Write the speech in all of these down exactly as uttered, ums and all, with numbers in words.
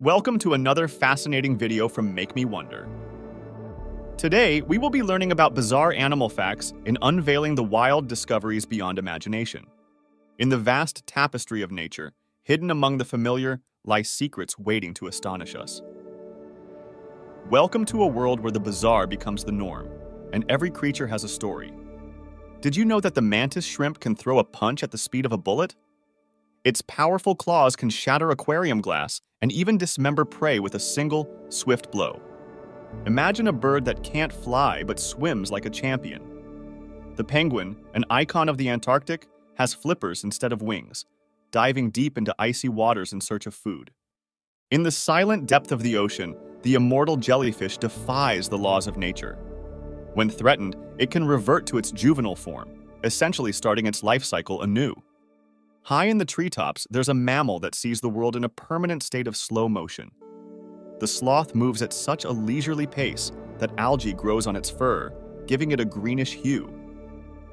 Welcome to another fascinating video from Make Me Wonder. Today, we will be learning about bizarre animal facts and unveiling the wild discoveries beyond imagination. In the vast tapestry of nature, hidden among the familiar, lie secrets waiting to astonish us. Welcome to a world where the bizarre becomes the norm, and every creature has a story. Did you know that the mantis shrimp can throw a punch at the speed of a bullet? Its powerful claws can shatter aquarium glass and even dismember prey with a single, swift blow. Imagine a bird that can't fly but swims like a champion. The penguin, an icon of the Antarctic, has flippers instead of wings, diving deep into icy waters in search of food. In the silent depth of the ocean, the immortal jellyfish defies the laws of nature. When threatened, it can revert to its juvenile form, essentially starting its life cycle anew. High in the treetops, there's a mammal that sees the world in a permanent state of slow motion. The sloth moves at such a leisurely pace that algae grows on its fur, giving it a greenish hue.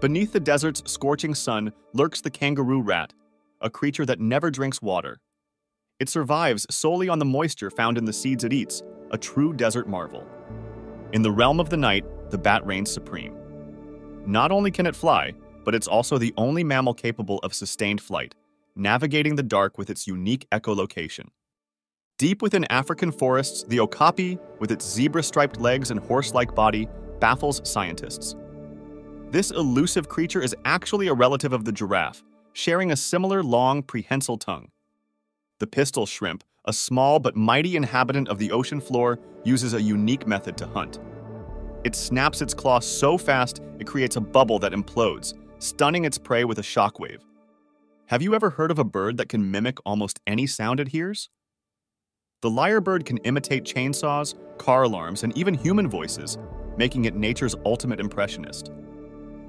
Beneath the desert's scorching sun lurks the kangaroo rat, a creature that never drinks water. It survives solely on the moisture found in the seeds it eats, a true desert marvel. In the realm of the night, the bat reigns supreme. Not only can it fly, but it's also the only mammal capable of sustained flight, navigating the dark with its unique echolocation. Deep within African forests, the okapi, with its zebra-striped legs and horse-like body, baffles scientists. This elusive creature is actually a relative of the giraffe, sharing a similar long, prehensile tongue. The pistol shrimp, a small but mighty inhabitant of the ocean floor, uses a unique method to hunt. It snaps its claw so fast it creates a bubble that implodes, stunning its prey with a shockwave. Have you ever heard of a bird that can mimic almost any sound it hears? The lyrebird can imitate chainsaws, car alarms, and even human voices, making it nature's ultimate impressionist.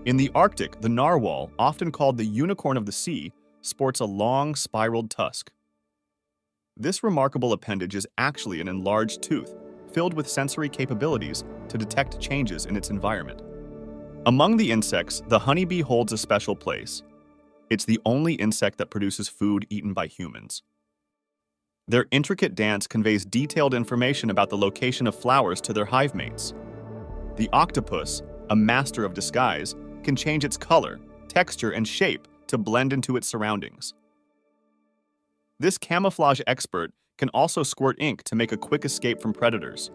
In the Arctic, the narwhal, often called the unicorn of the sea, sports a long, spiraled tusk. This remarkable appendage is actually an enlarged tooth, filled with sensory capabilities to detect changes in its environment. Among the insects, the honeybee holds a special place. It's the only insect that produces food eaten by humans. Their intricate dance conveys detailed information about the location of flowers to their hive mates. The octopus, a master of disguise, can change its color, texture, and shape to blend into its surroundings. This camouflage expert can also squirt ink to make a quick escape from predators.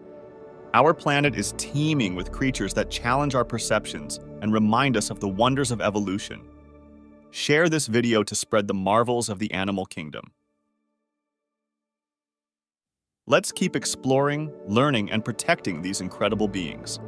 Our planet is teeming with creatures that challenge our perceptions and remind us of the wonders of evolution. Share this video to spread the marvels of the animal kingdom. Let's keep exploring, learning, and protecting these incredible beings.